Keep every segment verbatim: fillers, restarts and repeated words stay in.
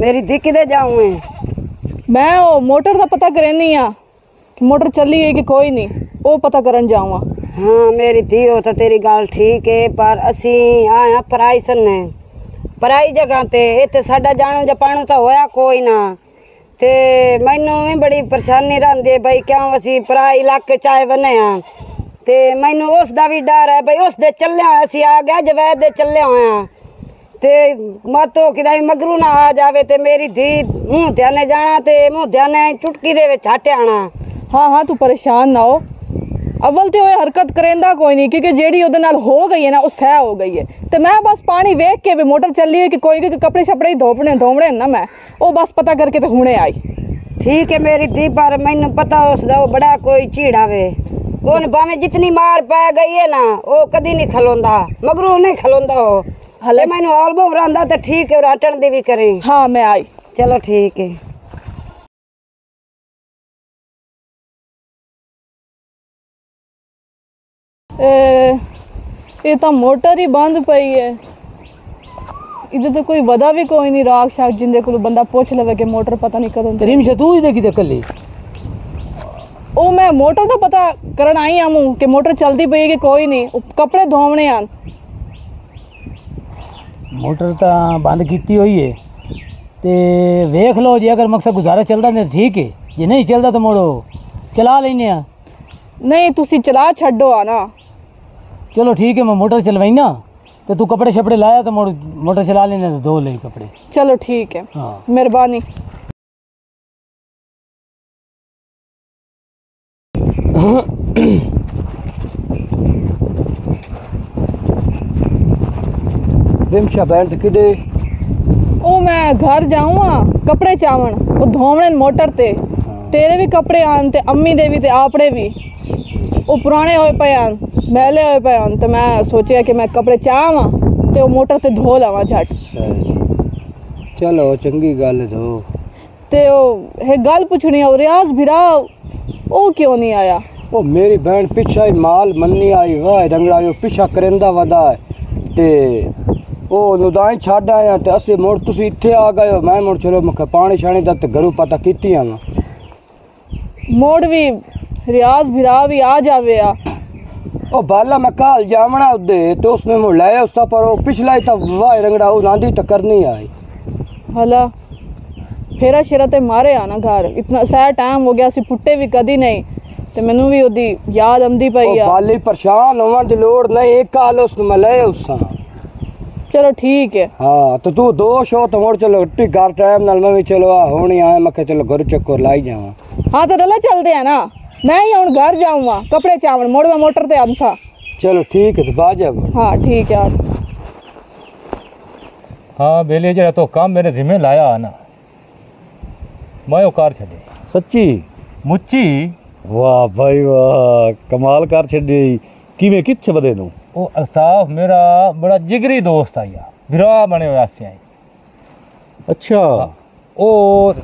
मेरी धी कि जाऊँ मैं वो मोटर का पता करनी आ कि मोटर चली है कि कोई नहीं वो पता करन जाऊँ। हाँ मेरी धी हो तो तेरी गल ठीक है पर असी आया पराई सन्ने पराई जगह ते इत्थे साडा जानो जपानो तो होया कोई ना ते मैनू भी बड़ी परेशानी रहंदी है भाई क्यों असी पराई इलाके चाहे बने हाँ ते मैनू उस दा भी डर है भाई उस दे चलिया असी आ गया जवैद दे चलिया होया ते मत हो किदाई मगरू ना आ जावे ते मेरी धी मूँह ध्याने जाना ते मूँह ध्याने चुटकी दे विच हट आना। हाँ हाँ तू परेशान ना हो अव्वल तो वह हरकत करेंदा कोई नहीं क्योंकि जेड़ी उहदे नाल हो गई है ना उस सह हो गई है तो मैं बस पानी वेख के भी मोटर चली हुई कि कोई भी कपड़े शपड़े ही धोपने धोवने ना मैं वो बस पता करके तो हुणे आई। ठीक है मेरी धी पर मैनू पता उसदा बड़ा कोई झीड़ा वे उन भावें जितनी मार पै गई है ना वो कदी नहीं खलोंदा मगरू नहीं खलोंदा हो हले मैनू आलबो रांदा तो ठीक है राटण दी भी करे। हाँ मैं आई चलो ठीक है। ये तो मोटर ही बंद पई है इधर तो कोई वदा भी कोई नहीं राग शाग जिंदे को बंदा पूछ लवे कि मोटर पता नहीं कदों। रिमशा तू इधर किधर कल्ली ओ मैं मोटर तो पता करन आई आमू कि मोटर चलती पई है कि कोई नहीं कपड़े धोवने आन मोटर तो बंद की हुई है तो वेख लो जी अगर मकसद गुजारा चलता तो ठीक है ये नहीं चलता तो मोड़ो चला लेने आ नहीं तुसी चला छड्डो आना। चलो ठीक है मैं मोटर चलवाई ना तो तू कपड़े शपड़े लाया तो मोड़ मोटर चला लेना तो धो ले कपड़े। चलो ठीक है। हाँ मेहरबानी। रिमशा बैठ किदे ओ मैं घर जाऊँ कपड़े चावन वो धोवने मोटर ते तेरे भी कपड़े आन ते अम्मी दे भी ते आपड़े भी वो पुराने होए पे आन मैले होए पे आन तो मैं सोचा कि मैं कपड़े चावा तो मोटर ते धो लवा झट। चलो चंगी गल धो ते ओ गल पूछनी है रियाज भिरा ओ क्यों नहीं आया ओ मेरी बहन पिछा ही माल मन्नी आई वाह रंगड़ा यो पिछा करेंदा वदा ते ओ नुदाई छाड़ आया ते असे मोड़ तुसी इत्थे आ गए हो मैं मोड़ चलो मख पानी छाने दा ते घरू पता कीती आ मोड़ भी रियाज भिरा भी आ जावे आ ओ बाला मैं काल जावना उदे तो उसने मोड़ लाया उसका पर ओ पिछला ही ता वाह रंगड़ा ओ नांदी त करनी आई हला फेरा शेरा ते मारे आना घर इतना सह टाइम हो गया असी पुट्टे भी कदी नहीं ते मैनू भी ओदी याद आंदी पई आ बाली परेशान होवन दी लोड़ नहीं एक काल उस मले उसा। चलो ठीक है। हां तो तू दोष हो तो मोड़ चलो टी घर टाइम नाल मैं भी चलो आ होनी आए मखे चलो घर चक्कर लाई जावा। हां तो रला चलदे आ ना मैं ही हुन घर जाऊंगा कपड़े चावन मोड़वा मोटर ते हमसा। चलो ठीक है तो बा जा। हां ठीक है। हां बेले जरा तो काम मेरे जिम्मे लाया ना मैं वो कार छड़ी सच्ची मुच्ची वाह भाई वाह कमाल कार छड़ी किवें किथे बदे नू ओ अल्ताफ मेरा बड़ा जिगरी दोस्त आया बिरा बने होया से आई। अच्छा और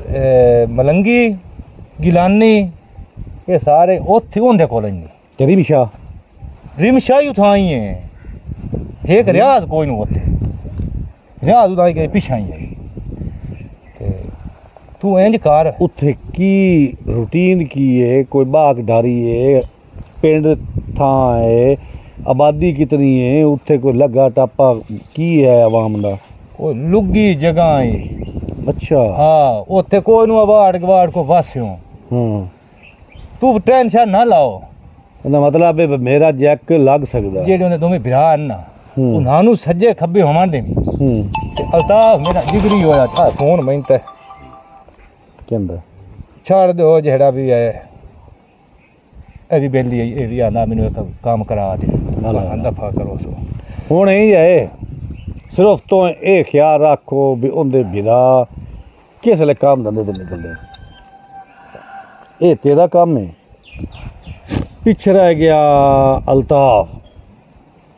मलंगी गिलानी ये सारे ओथे होंदे कॉलेज नी ते रिमशा रिमशा ही उठाई है एक रियाज कोई नु ओथे रियाज उदाई के पिछा ही है तू इंज कर उथे की रूटीन की है कोई बाग डारी है पिंड था है आबादी कितनी है उथे कोई लगा टापा की है आवाम दा ओ लुगी जगह है। अच्छा हाँ उथे कोई नु आवाड़ गवाड़ को वासियो हूं तू टेंशन ना लाओ ना मतलब मेरा जैक लग सकदा जेड़े ने तुम्हें बिहार ना उनानु सज्जे खब्बे होवां दे हूं अल्ताफ मेरा जिगरी होया था फोन मैंते केंद्र छाड़ दो जड़ा भी है अभी बेली एरिया ना मैंने का काम करा दे दफा करो सो हूँ ही है सिर्फ तो ये ख्याल रखो भी उनके बिना किसले काम धंधे तो निकलते ये तेरा काम है पिछ रह गया अल्ताफ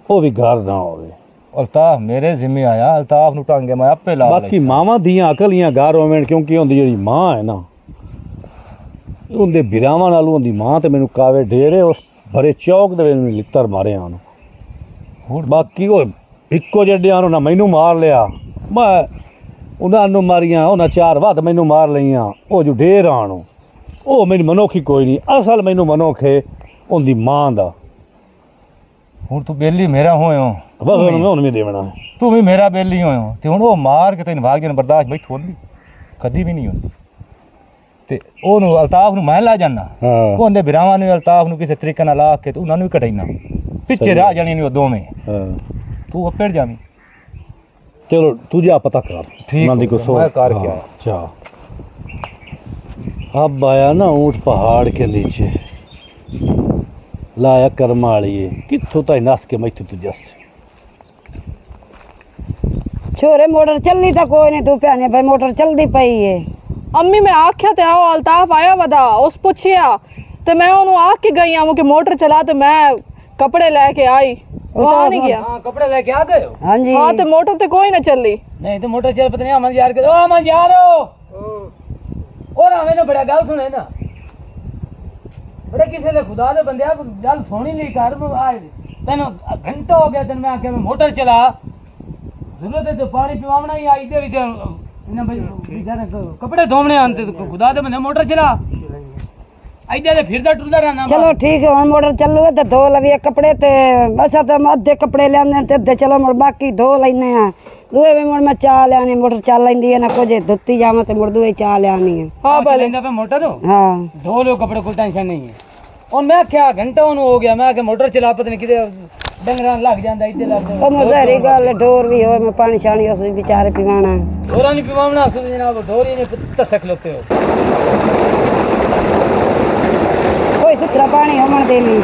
वो भी घर ना हो अल्ताफ मेरे जिम्मे आया अल्ताफ नू टांगे मैं आपे ला बाकी मावा दियाँ अकलियाँ गार होवें क्योंकि उनकी जी माँ है ना उनके बिरावां नालों उनकी माँ तो मैनू कावे डेरे उस भरे चौक दे लित्तर मारे आन बाकी वो इक्को जड्डे आनू ना मैनू मार लिया मैं उन्होंने मारिया उन्हें चार वध मैनू मार लिया वो जो ढेर आन वो मैनू मनुख ही कोई नहीं असल मैनू मनुख है उनकी माँ का। हूँ तू बेली मेरा होयो बस हूँ मैं देवना तू भी मेरा बेली होयो तो हूँ वो मार के तेन भाग जन बर्दाश्त बई थोड़ी कदी भी नहीं होती तो वो अलताफ न मैं ला जाना उन्हें बिरावान अलताफ न किसी तरीके ना ला के तो उन्होंने भी कटाईना पिछे रह जानी वो दोवें तू अपेड़ जावी। चलो तू जा पता कर ठीक कर क्या अच्छा अब आया ना ऊँट पहाड़ के नीचे लाया कर्मा वाली कितों ताई नस के मैं तू जस छोरे मोटर चलनी था कोई नहीं तू प्याने भाई मोटर चलती पई है अम्मी मैं आख्या ते आओ अलताफ आया वदा उस पूछिया ते मैं ओनू आख के गई आऊं के मोटर चला ते मैं कपड़े लेके आई वहां नहीं गया हां कपड़े लेके आ गए हो हां जी हां ते मोटर ते कोई ना चली नहीं तो मोटर चल पता नहीं अमन यार के ओ अमन यार ओ और हमें ना बड़ा गल सुने ना बड़े किसे ने खुदा दे बंदे गल सोनी नहीं कर आए तन घंटा हो गया तन मैं आके मैं मोटर चला जरूरत है तो पानी पिवावना ही आई दे विच इना बेचारा कपड़े धोवने आंते खुदा दे बंदे मोटर चला आई दे फिरदा टुरदा रहना। चलो ठीक है हुन मोटर चलो ते धो लविए कपड़े ते असा ते अधे कपड़े लेने ते अधे चलो मुड़ बाकी धो लेने आ दूए भी मुड़ मैं चा लेने मोटर चल लेंदी है ना कुछ धुती जावा ते मुड़ दूए चा लेनी है हां पा लेंदा पे मोटर हां धो लो कपड़े कोई टेंशन नहीं है और मैं क्या घंटा हो गया मैं के मोटर चला पता नहीं किदे डंगरा लग जांदा इदे लग ओ मजारी गल ढोर भी हो मैं पानी छानी उस बेचारे पिवाना ढोरा नहीं पिवाना उस जनाब ढोरी ने तसक लेते हो कोई सुथरा पानी हमन देनी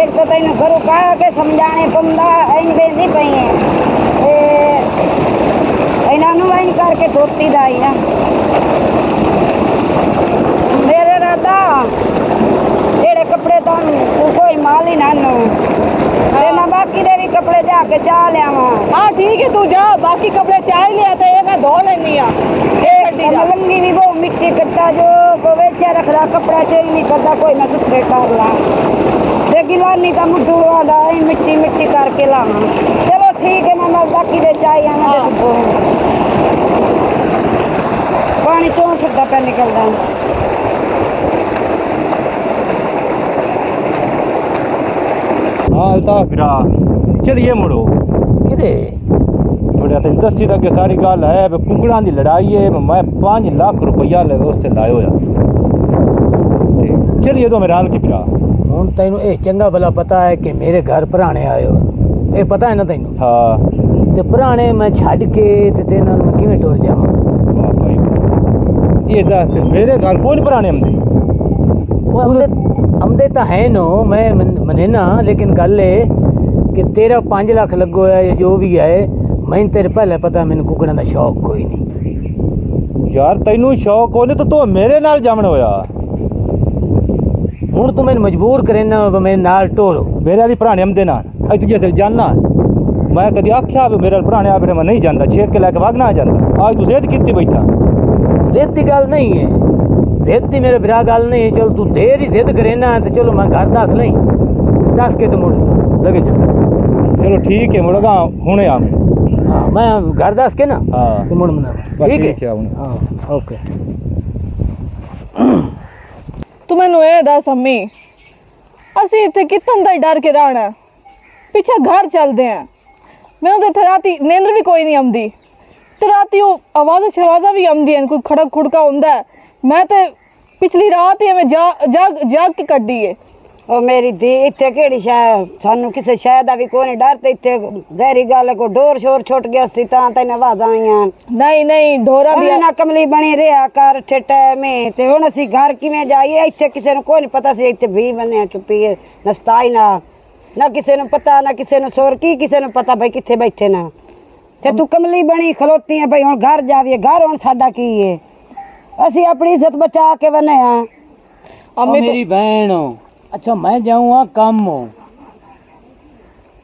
एक तो तैन घरों का के समझाने पंदा इन बेजी पई है ए इनानु वाइन करके धोती दाई ना मेरे राधा कपड़े तो कोई माल ही ना नो मैं बाकी तेरी कपड़े जाके चा लिया हाँ ठीक है तू जा बाकी कपड़े चा ही लिया ये मैं धो लेनी लंगी भी वो मिट्टी कट्टा जो को बेचा रख रहा कपड़ा चेंज नहीं करता कोई ना सुथरे कर ला गिलानी का मुठू वाला मिट्टी मिट्टी करके ला चलो ठीक है मैं बाकी दे चा ही पानी चौं छा पे निकलता अलताफ बिरा चलिए मुड़ो किधे बड़ा तेन दसी तक सारी गल है कुकड़ा की लड़ाई है मैं पांच लाख रुपया ले उससे लाया होया चलिए तो मेरा हाल के बिरा हूँ तेन ये चंगा भला पता है कि मेरे घर पुराने आए हो ये पता है ना तेन हाँ तो पुराने मैं छड़ के तेन मैं किवें टुर जावां वाह भाई ये दस मेरे घर कौन पुराने आंदे आमदे तो है नो मैं मने ना लेकिन गल है कि तेरा पांच लाख लगो है जो भी है मैं तेरे पहले पता मैंने कुकड़ा का शौक कोई नहीं यार तेनू शौक हो नहीं तो तू तो मेरे नाल जमन होया हूँ तू मैंने मजबूर करे ना मेरे नाल टोरो मेरे वाली पुराने आमदे नाल अज तुझे जाना मैं कभी आख्या मेरे पुराने आप मैं नहीं जाना छेक के लैके वागना जाता अज तू जिद की बैठा जिद की गल नहीं है जिद मेरे बिरा गल नहीं चल तू देर ही जिद करे ना तो चलो मैं घर दस नहीं दस के तो मुड़ लगे चल चलो ठीक है मुड़गा हुणे आ हाँ मैं घर दस के ना हाँ तो मुड़ मना ठीक है हाँ ओके तू मैनू ये दस अम्मी असी इतने कितन दा डर के रहना पिछे घर चलते हैं मैं तो इतने राती नींद भी कोई नहीं आती तो राती वो आवाज़ा शवाजा भी आदि कोई खड़क खुड़का होंगे मैं तो पिछली रात ही मैं जाग जाग जाग के कट दी है ओ मेरी धी इतने केड़ी शायद सानू किसी शायद का भी कोई डर तो इतने जहरी गल को डोर शोर छुट गया सी तां तेने आवाज़ आईयां नहीं नहीं डोरा दी ना कमली बनी रहा कर ठेटे में ते हुण असी घर किवें जाइए इतने किसी नू कोई नहीं पता सी इतने भी बने चुप्पी है नस्ताई ना ना किसी नू पता ना किसी नू सोर की किसी नू पता भाई कित्थे बैठे ना ते तू कमली बनी खलोती है भाई हुण घर जावीए घर हुण साडा की है असी अपनी इज्जत बचा के बने हैं मेरी बहन हो अच्छा मैं जाऊँगा काम हो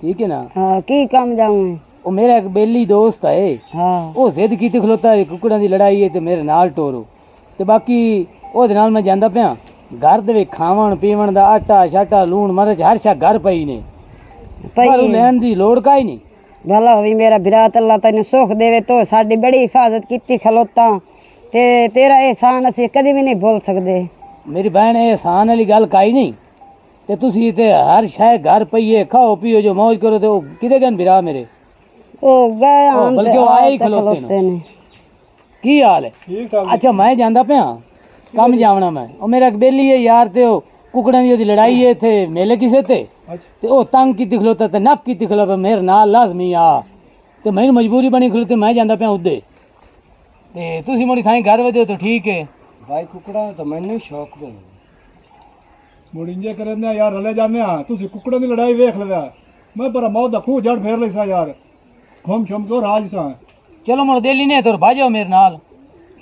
ठीक है ना हाँ की काम जाऊँ ओ मेरा एक बेली दोस्त है, हाँ वो जिद की खलोता है कुकड़ा की लड़ाई है तो मेरे नाल टोरो तो बाकी ओद नाल मैं जांदा पिया। घर दे विच खावण पीवण दा आटा शाटा लूण मरच हर शा घर पई ने, पर लैण दी लोड़ काई नहीं। भला होवे मेरा बिरात, अल्लाह तैनू सुख देवे, तो साडी बड़ी हिफाजत कीती खलोता ते तेरा एहसान असीं कदी भी नहीं भूल सकदे। मेरी बहन एहसान वाली गल काई नहीं ते तुसीं ते हर शै घर पई है, खाओ पियो जो मौज करो ते किदे गन बिरा मेरे ओ गए हम बल्कि वो आए ही खलोते ने। की हाल है? ठीक ठाक। अच्छा मैं जांदा पिया कम जावना मैं, ओ मेरा एक बेली है यार ते ओ कुकड़ां दी ओदी लड़ाई है थे मेले किसे ते ते ओ तंग कीती खलोता ते नक कीती खलोता मेरे नाल लाजमी आ ते मैं मजबूरी बनी खलोती मैं जांदा पिया उदे ते तुसी मोड़ी थाई घर वजो तो ठीक है। भाई कुकड़ां तो मैनू शौक बन मोड़ी इंजे करना यार हले जाने आ तुसी कुकड़ां दी लड़ाई देख लेवा मैं पर मौत दा खूह जड़ फेर लेसा यार हम हम तो राज सा चलो मोर दिल्ली ने तोर भाजो मेरे नाल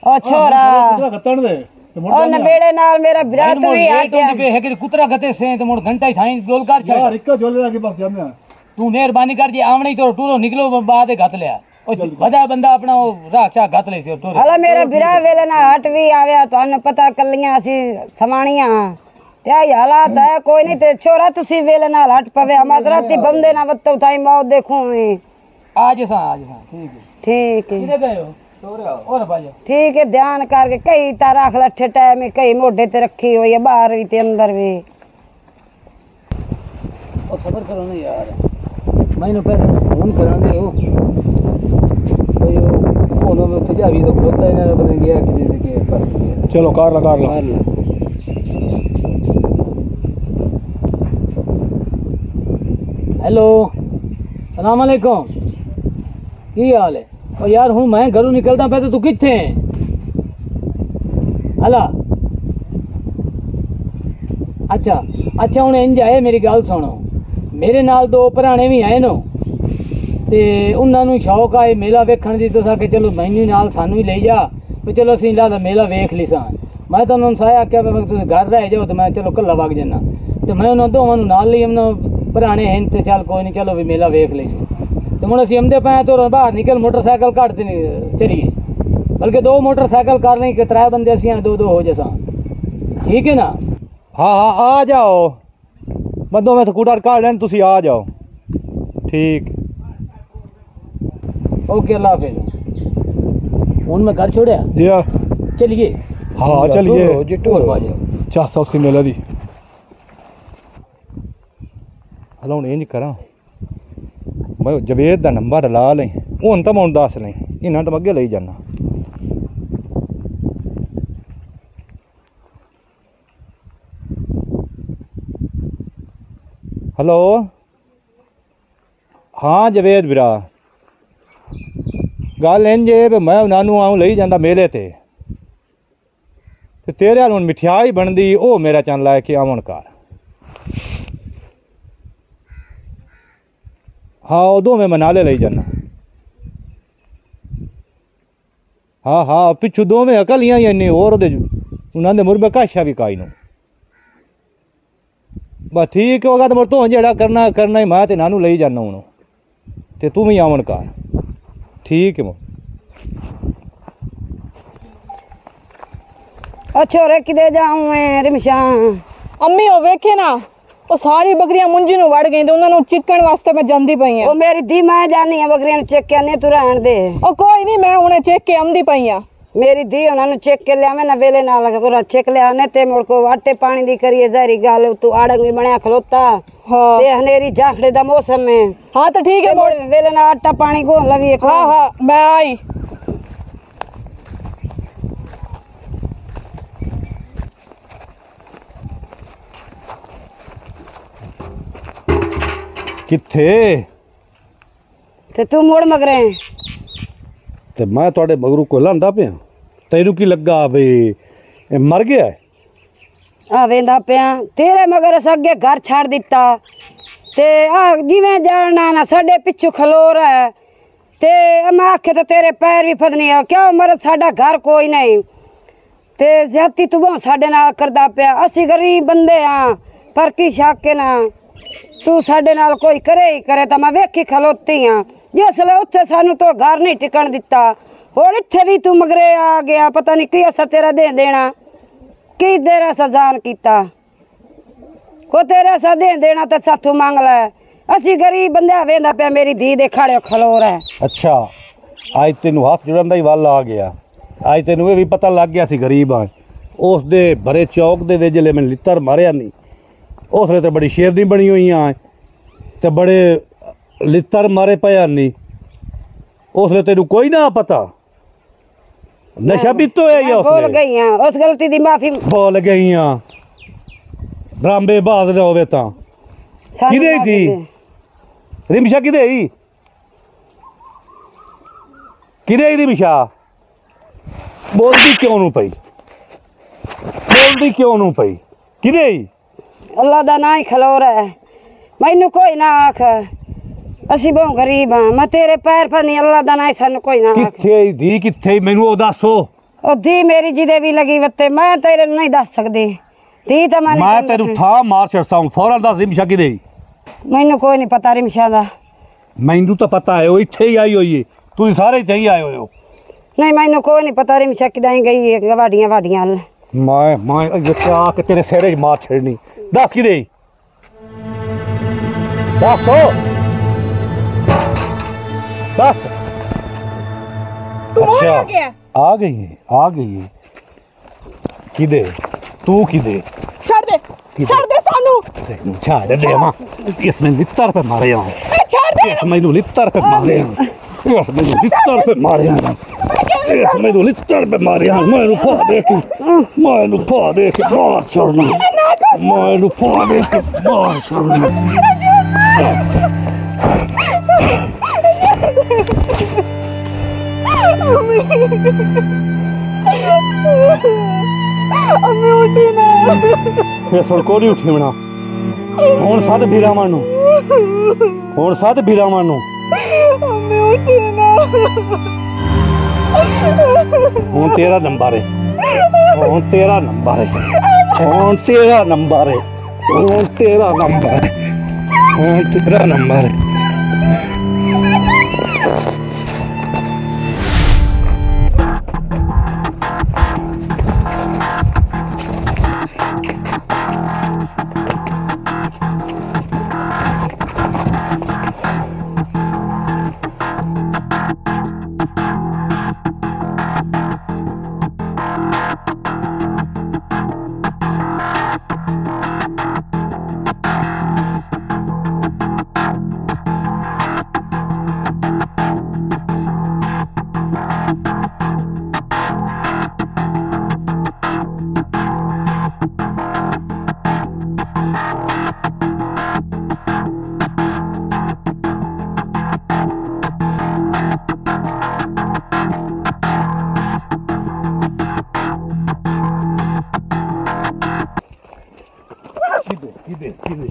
ओ छोरा कुतरा गतन दे ओ न बेड़े नाल मेरा बिरात भी आ गया तो बे है कि कुतरा गते से तो मोर घंटा ही थाई गोल कर छा यार इक्का झोलरा के बस जाने तू मेहरबानी कर जे आवणी तो टूरो निकलो बाद गत लिया ओ बड़ा बंदा अपना ओ राखा गत ले से टूरो हला मेरा बिरा वेले ना हट भी आवे थाने पता कलियां असी समाणियां ते हालात है कोई नहीं ते छोरा तुसी वेले नाल हट पवे अमदरती बंदे ना वत्तो थाई मौत देखूं आज सा आज सा ठीक है ठीक है किधर गए हो सो रहे हो और भाई ठीक है ध्यान करके कई तारा खलठे टाइम में कई मोढ़े ते रखी हुई है बाहर भी ते अंदर भी और सब्र करो ना यार मैंने पहले फोन करा दे हो भाई वो फोन में तो जावी तो खोता है ना पता गया कि दे के पास चलो कार लगा लो हेलो अस्सलाम वालेकुम की हाल है और यार हूँ मैं घरों निकलता पे तो तू किथे है हला अच्छा अच्छा हूँ इंज आए मेरी गल सुनो मेरे नाल दो भराने भी आए नो ते उन्होंने शौक आए मेला वेखण दी तो सके चलो मैनू नाल सानू ही ले जा तो चलो असीं इला दा मेला वेख लीसा मैं तो उन्होंने साया आख्या भाई तुसीं घर रह जाओ तो मैं चलो कल्ला वग जाना तो मैं उन्होंने दोवां नूं नाल लई आउणा भराने हैं तो चल कोई नहीं चलो भी मेला वेख लीसी तो मुझे सीम दे पाए तो बाहर निकल मोटरसाइकिल काटते नहीं चलिए बल्कि दो मोटरसाइकिल कर लें कि त्रै बंदे अस दो दो हो जैसा ठीक है ना। हाँ हाँ आ जाओ बंदों में स्कूटर काट लें तुसी आ जाओ ठीक ओके अल्लाह हाफिज़। फोन में घर छोड़ा जी हाँ चलिए हाँ चलिए चाह सौ सी मिला दी हलो हूँ इंज करा मैं जवेद का नंबर ला लें हूँ तो मैं दस लें इन्होंने तो अगे ले जाना हेलो हाँ जवेद बिरा गल इंज मैं उन्होंने आऊँ ले जाता मेले ते तेरे हाल हूँ मिठाई बनती वह मेरा चन ला के आवन घर हाँ उदों में मनाले ले जाना हाँ हाँ पिछू दो में अकलियाँ ही और उन्होंने मुरबे काशा भी काई नू बस ठीक होगा तो मुर तू जड़ा करना करना ही मैं तो इन्हों ले जाना हूँ तो तू भी आवन कर ठीक है। अच्छा रे किधर जाऊँ मैं रिमशा अम्मी हो वेखे ना वो सारी बकरियां मुंजी नू वड़ गई तो उन्हां नू चिकन वास्ते मैं जंदी पई हां ओ मेरी दी मैं जानी है बकरियां नू चेक करने तू रहण दे ओ कोई नहीं मैं हुणे चेक के आंदी पई हां मेरी दी उन्हां नू चेक के लावे ना वेले ना लग पूरा चेक ले आने ते मुड़ को आटे पानी दी करिए जारी गाल तू आड़ंगी बण्या खलोता हां ते हनेरी जाखड़े दा मौसम है हां तो ठीक है मोड़ वेले ना आटा पानी को लविए हां हां मैं आई किथे ते तू मोड़ मगर ते मैं थोड़े मगरू को लांदा पे तेनू की लगा भाई मर गया आ वेंदा पे तेरे मगर अस अगे घर छाड़ दिता ते आ जिवें जाना ना साडे पिछू खलोर है ते मैं आखे ते तेरे पैर भी फदनी है क्यों मर साडा घर कोई नहीं ते जाती तू बहु साडे नाल करदा पे असी गरीब बंदे हां पर की शक ना तू साडे नाल कोई करे ही करे तो मैं वेखी खलोती हाँ जिसले उत्थे सानू तो घर नहीं टिकन दिता। हुण इत्थे भी तू मगरे आ गया, पता नहीं की असा तेरा दे देना, की तेरा सजान कीता को तेरा सा दे देना ते साथू मांग लै। असी गरीब बंदा वेंदा पे मेरी धी दे खाड़े खलोर है। अच्छा आज तेनू हाथ जुड़न दा ही वाल आ गया, आज तेनू ये भी पता लग गया सी गरीब आ। उस दे भरे चौक दे वे जिले मैं लित्तर मारिया नहीं, उसले तो बड़ी शेरनी बनी हुई आ ते बड़े लित्तर मारे पया नहीं, उसले तेनू कोई ना पता नशा पीतो है या बोल गई हां। उस गलती दी माफी बोल गई हां। ड्रामे बाज ना होवे तां किदे थी रिमशा, किदे ही किदे ही रिमशा बोलदी क्यों नु पई, बोलदी क्यों नु पई किदे ही? अल्लाह दा ना ही खलोर है, मैनू कोई ना आख, असी बहुत गरीब हां। मैं तेरे पैर पर नहीं, अल्लाह दा ना ही सानू कोई ना आख। किथे दी किथे मैनू ओ दसो, ओ दी मेरी जिदे भी लगी वते मैं तेरे नहीं दस सकदी। दी तो मैं मैं तेरे था मार छड़ता हूं फौरन। दस रिमशा की दे। मैनू कोई नहीं पता रिमशा दा। मैनू तो पता है, वो इथे ही आई होई है, तू सारे इथे ही आए हो। नहीं मैनू कोई नहीं पता रिमशा किदाई गई है वाडियां वाडियां। मैं मैं ये आके तेरे सिरे मार छड़नी। दस की दे, दस हो दस। तू अच्छा आ गई है, आ गई है की दे तू की दे छाड़ दे, छाड़ दे सानू, छाड़ दे मां। इसमें लित्तर पे मारे आ, छाड़ दे मैनू, लित्तर पे मारे आ मैनू, लित्तर पे मारे आ मैनू, लित्तर पे मारे आ मैनू। पा दे की मैनू, पा दे की मार छोड़ना, मैनू पा दे की मार छोड़ना। मम्मी अम्मी उठी ना, ये सड़कों नहीं उठी बना और साथ भीरा मानो, और साथ भीरा मानो। अम्मी उठी ना, और तेरा नंबर है, और तेरा नंबर है, और तेरा नंबर है, और तेरा नंबर है, और तेरा नंबर है।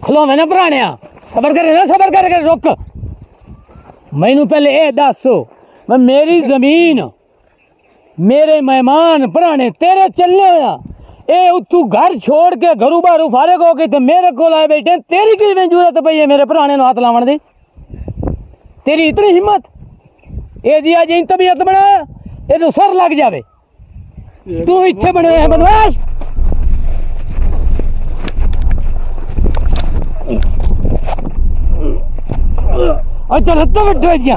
खलो मैंने पुराने सबर करे ना, सबर करे रुक। मैनू पहले ए दस मैं मेरी जमीन, मेरे मेहमान पुराने तेरे चले होया ए उतू घर छोड़ के घरू बारू फारग हो गए तो मेरे को आए बैठे। तेरी की जरूरत पई है मेरे पुराने हाथ लावन दी? तेरी इतनी हिम्मत ए दिया जी तबीयत बना ए तो सर लग जावे। तू इथे बने है बदमाश। अच्छा लत्ता बंदो दिया,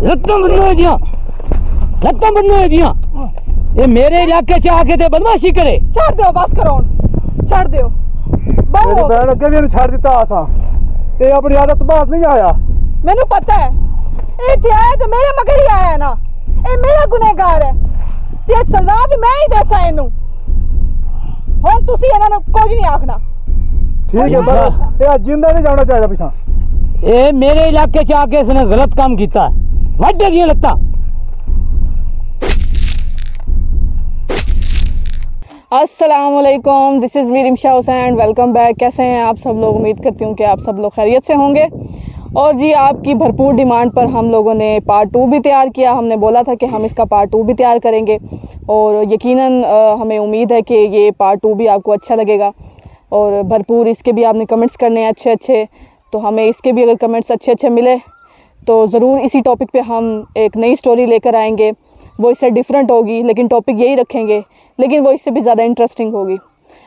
लत्ता बंदो दिया, लत्ता बंदो दिया। ये मेरे इलाके च आके ते बदमाशी करे। छोड़ दो, बस करो, छोड़ दो, बंद हो। मैंने अगे भी छोड़ दिता आसा, ये अपनी आदत बाज नहीं आया। मैंू पता है ये ते आया तो मेरे मगर ही आया है ना, ये मेरा गुनहगार है ते सजा भी मैं ही देसा इनू। हुन तुसी इना नु कुछ नहीं आखना, ठीक है बस। ये जिंदा नहीं जाना चाहिदा पिछा। ए मेरे इलाके च आके इसने गलत काम किया, वड्ड दियां लत्ता। अस्सलाम वालेकुम, this is me Rimsha Hussain and welcome back. कैसे हैं आप सब लोग? उम्मीद करती हूँ कि आप सब लोग खैरियत से होंगे। और जी आपकी भरपूर डिमांड पर हम लोगों ने पार्ट टू भी तैयार किया। हमने बोला था कि हम इसका पार्ट टू भी तैयार करेंगे और यकीनन हमें उम्मीद है कि ये पार्ट टू भी आपको अच्छा लगेगा। और भरपूर इसके भी आपने कमेंट्स करने हैं अच्छे अच्छे, तो हमें इसके भी अगर कमेंट्स अच्छे अच्छे मिले तो ज़रूर इसी टॉपिक पे हम एक नई स्टोरी लेकर आएंगे। वो इससे डिफरेंट होगी लेकिन टॉपिक यही रखेंगे, लेकिन वो इससे भी ज़्यादा इंटरेस्टिंग होगी।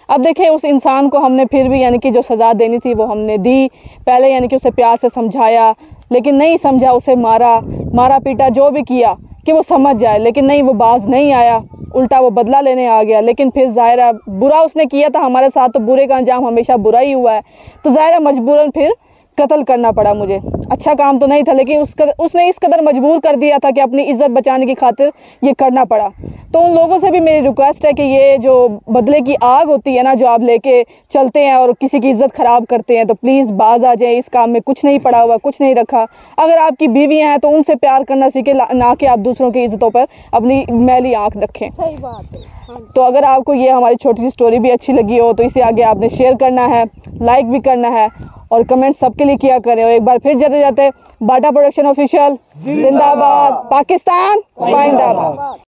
अब देखें, उस इंसान को हमने फिर भी यानी कि जो सज़ा देनी थी वो हमने दी पहले, यानी कि उसे प्यार से समझाया, लेकिन नहीं समझा, उसे मारा मारा पीटा, जो भी किया कि वो समझ जाए, लेकिन नहीं, वो बाज नहीं आया, उल्टा वो बदला लेने आ गया। लेकिन फिर ज़ाहिर है बुरा उसने किया था हमारे साथ, तो बुरे का अंजाम हमेशा बुरा ही हुआ है, तो ज़ाहिर है मजबूरन फिर कत्ल करना पड़ा मुझे। अच्छा काम तो नहीं था, लेकिन उसका उसने इस कदर मजबूर कर दिया था कि अपनी इज़्ज़त बचाने की खातिर ये करना पड़ा। तो उन लोगों से भी मेरी रिक्वेस्ट है कि ये जो बदले की आग होती है ना, जो आप लेके चलते हैं और किसी की इज़्ज़त ख़राब करते हैं, तो प्लीज़ बाज आ जाए। इस काम में कुछ नहीं पड़ा हुआ, कुछ नहीं रखा। अगर आपकी बीवियाँ हैं तो उनसे प्यार करना सीखें, ना कि आप दूसरों की इज़्ज़तों पर अपनी मैली आँख रखें। सही बात है। तो अगर आपको ये हमारी छोटी सी स्टोरी भी अच्छी लगी हो तो इसे आगे आपने शेयर करना है, लाइक भी करना है और कमेंट सबके लिए किया करें। और एक बार फिर जाते जाते, बांडा प्रोडक्शन ऑफिशियल जिंदाबाद, पाकिस्तान जिंदाबाद।